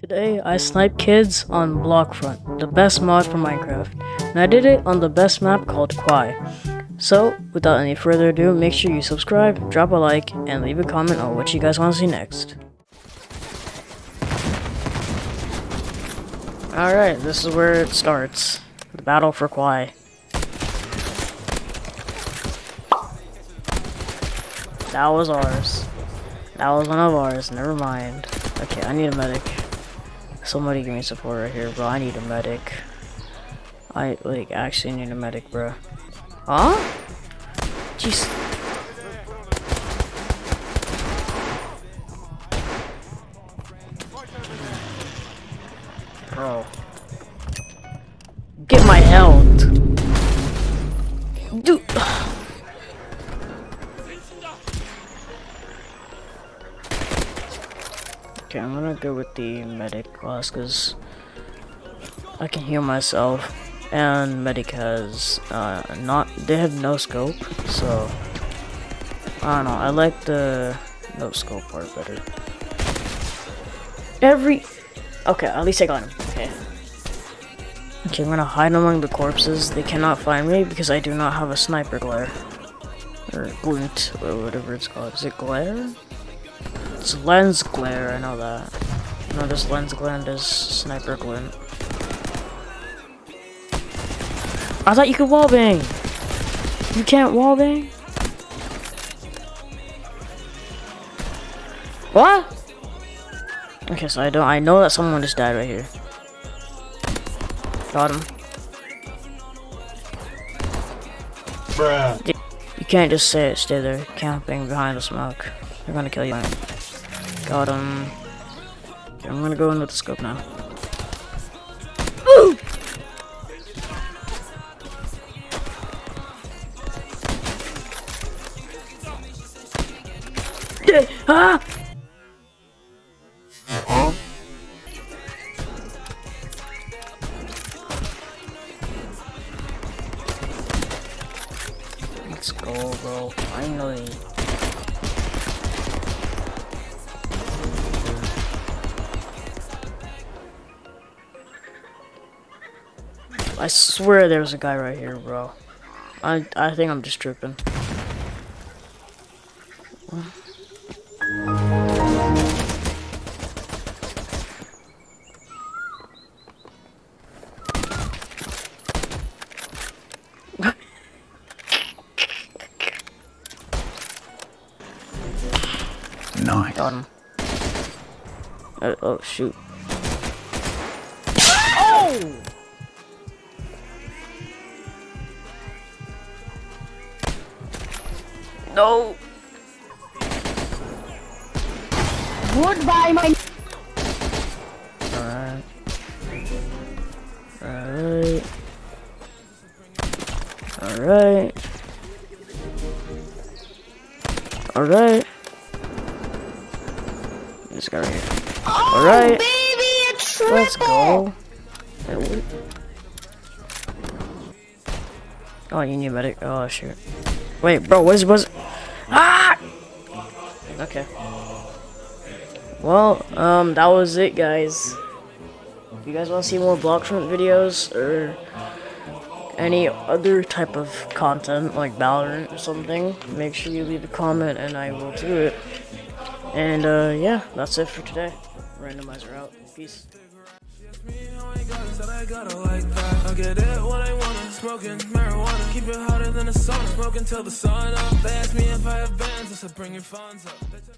Today I sniped kids on Blockfront, the best mod for Minecraft, and I did it on the best map called Kwai. So without any further ado, make sure you subscribe, drop a like, and leave a comment on what you guys want to see next. Alright, this is where it starts, the battle for Kwai. That was ours. That was one of ours, never mind. Okay, I need a medic. Somebody give me support right here, bro. I need a medic. I, like, actually need a medic, bro. Huh? Jeez. Bro. Get my health. Dude. Okay, I'm gonna go with the medic class because I can heal myself, and medic has they have no scope, so I don't know. I like the no scope part better. Okay, at least I got him. Okay, I'm gonna hide among the corpses. They cannot find me because I do not have a sniper glare or glint or whatever it's called. Is it glare? It's lens glare, I know that. No, this lens glint is sniper glint. I thought you could wallbang! You can't wallbang? What? Okay, so I know that someone just died right here. Got him. Bruh. You can't just stay there camping behind the smoke. They're gonna kill you. Got him. Okay, I'm gonna go in with the scope now. Ooh! Ah! Uh-huh. Let's go, bro. Finally. I swear there was a guy right here, bro. I think I'm just tripping. Nice. Got him. Oh shoot. Oh! No. Goodbye, my. Alright. Alright. Alright. Alright. This guy right here. Oh, alright. Baby, it's triple. Let's go. Oh, you need a medic. Oh shoot. Wait, bro. What is was? Ah. Okay. Well, that was it, guys. If you guys want to see more Blockfront videos or any other type of content like Valorant or something, make sure you leave a comment and I will do it. And yeah, that's it for today. Randomizr out. Peace. Keep it hotter than the sun. Smoke until the sun up. They ask me if I have bands, I said bring your phones up.